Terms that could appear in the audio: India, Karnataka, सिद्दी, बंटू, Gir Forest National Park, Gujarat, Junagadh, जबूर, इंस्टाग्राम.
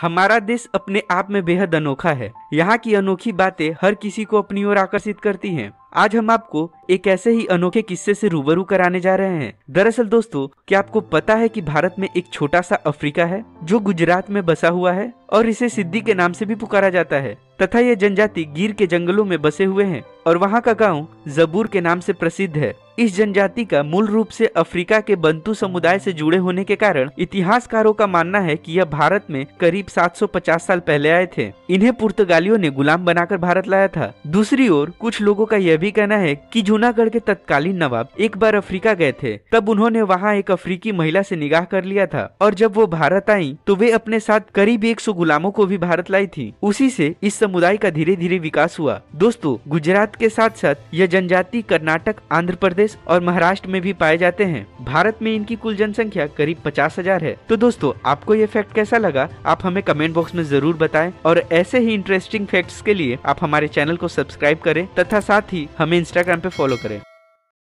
हमारा देश अपने आप में बेहद अनोखा है। यहाँ की अनोखी बातें हर किसी को अपनी ओर आकर्षित करती हैं। आज हम आपको एक ऐसे ही अनोखे किस्से से रूबरू कराने जा रहे हैं। दरअसल दोस्तों, क्या आपको पता है कि भारत में एक छोटा सा अफ्रीका है जो गुजरात में बसा हुआ है और इसे सिद्दी के नाम से भी पुकारा जाता है तथा यह जनजाति गिर के जंगलों में बसे हुए हैं और वहाँ का गाँव जबूर के नाम से प्रसिद्ध है। इस जनजाति का मूल रूप से अफ्रीका के बंटू समुदाय से जुड़े होने के कारण इतिहासकारों का मानना है कि यह भारत में करीब 750 साल पहले आए थे। इन्हें पुर्तगालियों ने गुलाम बनाकर भारत लाया था। दूसरी ओर कुछ लोगों का यह भी कहना है कि जूनागढ़ के तत्कालीन नवाब एक बार अफ्रीका गए थे, तब उन्होंने वहाँ एक अफ्रीकी महिला से निगाह कर लिया था और जब वो भारत आई तो वे अपने साथ करीब 100 गुलामों को भी भारत लाई थी। उसी से इस समुदाय का धीरे धीरे विकास हुआ। दोस्तों, गुजरात के साथ साथ यह जनजाति कर्नाटक, आंध्र प्रदेश और महाराष्ट्र में भी पाए जाते हैं। भारत में इनकी कुल जनसंख्या करीब 50,000 है। तो दोस्तों, आपको ये फैक्ट कैसा लगा आप हमें कमेंट बॉक्स में जरूर बताएं और ऐसे ही इंटरेस्टिंग फैक्ट्स के लिए आप हमारे चैनल को सब्सक्राइब करें तथा साथ ही हमें इंस्टाग्राम पे फॉलो करें।